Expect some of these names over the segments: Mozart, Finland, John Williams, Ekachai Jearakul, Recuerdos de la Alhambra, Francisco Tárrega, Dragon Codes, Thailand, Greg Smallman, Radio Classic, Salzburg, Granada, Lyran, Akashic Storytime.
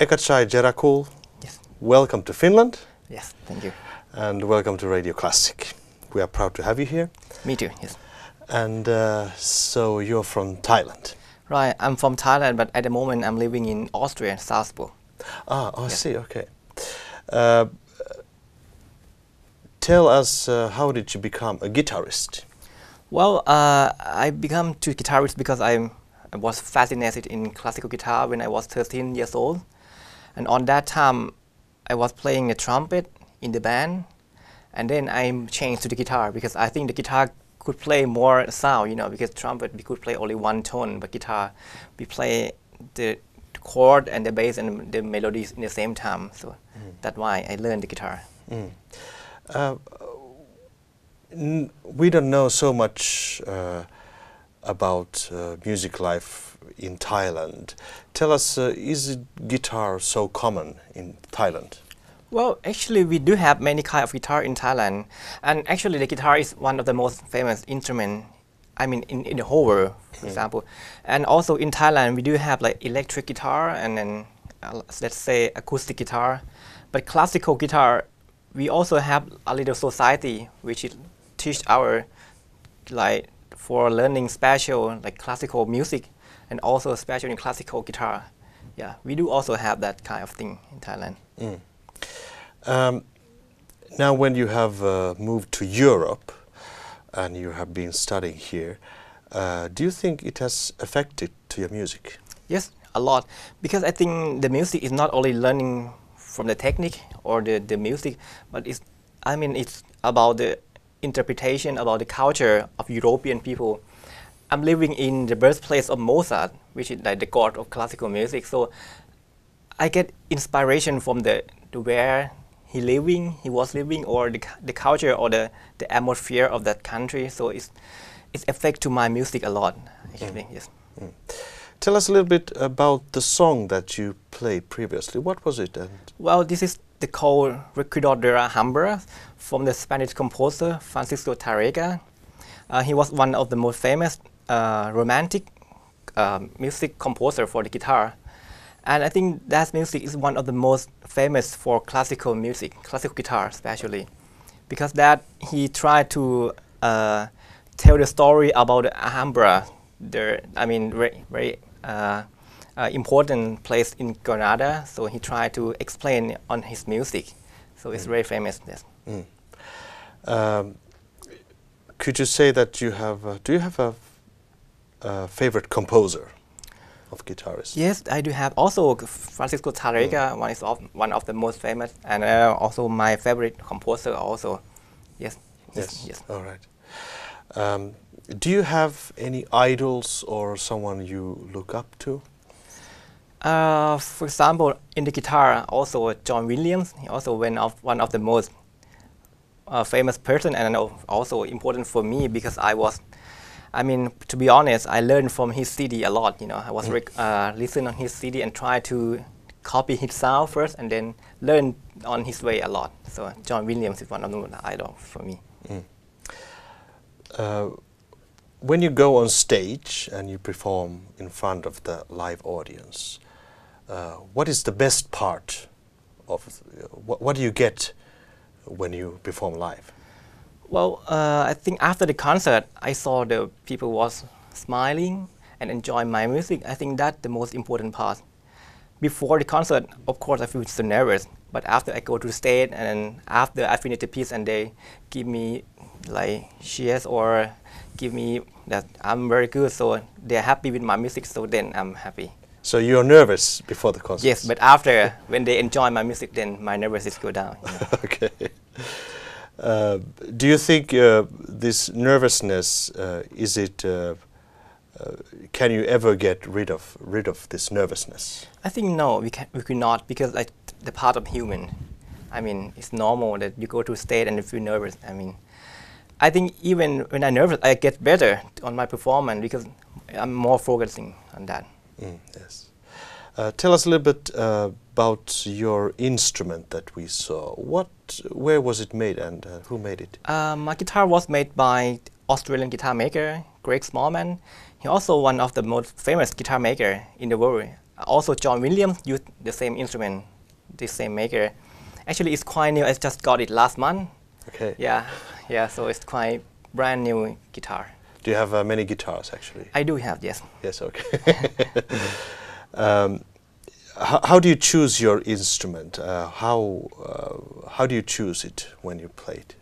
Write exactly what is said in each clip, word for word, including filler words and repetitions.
Ekachai Jearakul, yes. Welcome to Finland. Yes, thank you. And welcome to Radio Classic. We are proud to have you here. Me too, yes. And uh, so you're from Thailand? Right, I'm from Thailand, but at the moment I'm living in Austria, Salzburg. Ah, I yes. see, okay. Uh, tell us, uh, how did you become a guitarist? Well, uh, I became two guitarists because I'm I was fascinated in classical guitar when I was thirteen years old. And on that time, I was playing the trumpet in the band. And then I changed to the guitar because I think the guitar could play more sound, you know, because trumpet, we could play only one tone, but guitar, we play the chord and the bass and the melodies in the same time. So mm. that's why I learned the guitar. Mm. Uh, n we don't know so much uh, about uh, music life in Thailand. Tell us, uh, is guitar so common in Thailand? Well, actually we do have many kinds of guitar in Thailand, and actually the guitar is one of the most famous instruments, I mean in, in the whole world, for mm. example. And also in Thailand we do have like electric guitar and then uh, let's say acoustic guitar. But classical guitar, we also have a little society which teach our like for learning special like classical music and also special in classical guitar. Yeah, we do also have that kind of thing in Thailand. Mm. Um, now when you have uh, moved to Europe and you have been studying here, uh, do you think it has affected to your music? Yes, a lot, because I think the music is not only learning from the technique or the, the music, but it's, I mean it's about the interpretation about the culture of European people. I'm living in the birthplace of Mozart, which is like the god of classical music, so I get inspiration from the, the where he living, he was living, or the, the culture or the, the atmosphere of that country. So it's, it's affect to my music a lot, actually, mm. yes. Mm. Tell us a little bit about the song that you played previously. What was it? And well, this is the called Recuerdos de la Alhambra from the Spanish composer Francisco Tárrega. Uh, he was one of the most famous uh, romantic uh, music composer for the guitar. And I think that music is one of the most famous for classical music, classical guitar especially, because that he tried to uh, tell the story about the Alhambra, the, I mean, very, very uh, Uh, important place in Granada, so he tried to explain on his music, so it's mm. very famous. Yes. Mm. Um, could you say that you have, uh, do you have a, a favorite composer of guitarists? Yes, I do have also Francisco Tárrega, mm. one is of, one of the most famous, and uh, also my favorite composer also. Yes. Yes, yes. yes. All right. Um, do you have any idols or someone you look up to? Uh, for example, in the guitar, also John Williams, he also went off one of the most uh, famous person, and also important for me because I was, I mean, to be honest, I learned from his C D a lot. You know, I was mm. uh, listening on his C D and try to copy his sound first, and then learn on his way a lot. So John Williams is one of the idols for me. Mm. Uh, when you go on stage and you perform in front of the live audience, Uh, what is the best part of uh, what, what do you get when you perform live? Well, uh, I think after the concert, I saw the people was smiling and enjoying my music. I think that's the most important part. Before the concert, of course, I feel so nervous. But after I go to the stage and after I finish the piece, and they give me like cheers or give me that I'm very good, so they're happy with my music. So then I'm happy. So you're nervous before the concert? Yes, but after, when they enjoy my music, then my nervousness go down. You know. Okay. Uh, do you think uh, this nervousness, uh, is it, uh, uh, can you ever get rid of rid of this nervousness? I think no, we can, we cannot, because like, the part of human, I mean, it's normal that you go to a stage and you feel nervous. I mean, I think even when I'm nervous, I get better on my performance because I'm more focusing on that. Mm, yes. Uh, tell us a little bit uh, about your instrument that we saw. What, where was it made, and uh, who made it? Uh, my guitar was made by Australian guitar maker Greg Smallman. He also one of the most famous guitar maker in the world. Also, John Williams used the same instrument, the same maker. Actually, it's quite new. I just got it last month. Okay. Yeah, yeah. So it's quite brand new guitar. Do you have uh, many guitars, actually? I do have, yes. Yes, okay. um, how, how do you choose your instrument? Uh, how uh, how do you choose it when you play it?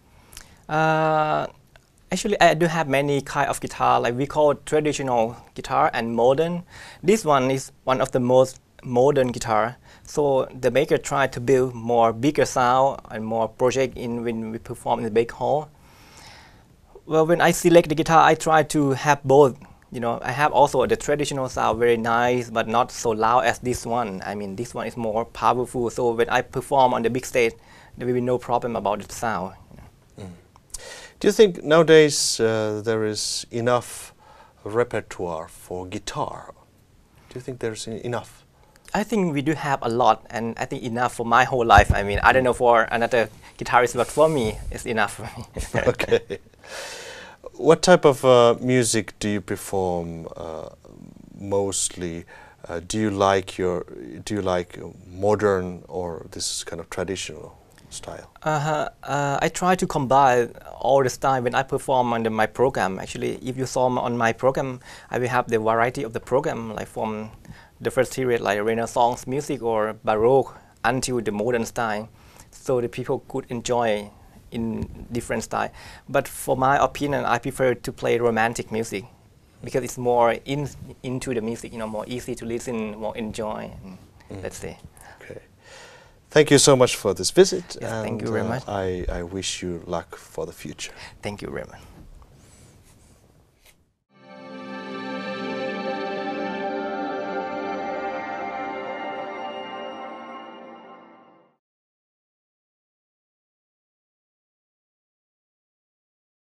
Uh, actually, I do have many kind of guitar. Like we call it traditional guitar and modern. This one is one of the most modern guitar. So the maker tried to build more bigger sound and more project in when we perform in the big hall. Well, when I select the guitar, I try to have both. You know, I have also the traditional sound, very nice, but not so loud as this one. I mean, this one is more powerful. So when I perform on the big stage, there will be no problem about the sound. Mm. Do you think nowadays uh, there is enough repertoire for guitar? Do you think there's enough? I think we do have a lot, and I think enough for my whole life. I mean, I don't know for another guitarist, but for me, it's enough for me. Okay. What type of uh, music do you perform uh, mostly? Uh, do you like your do you like modern or this kind of traditional style? Uh-huh. uh, I try to combine all the style when I perform under my program. Actually, if you saw on my program, I will have the variety of the program, like from the first period, like Renaissance music or Baroque, until the modern style, so the people could enjoy in different style. But for my opinion, I prefer to play romantic music because it's more in, into the music, you know, more easy to listen, more enjoy, mm. let's say. Okay. Thank you so much for this visit. Yes, and thank you very uh, much. I, I wish you luck for the future. Thank you, Raymond.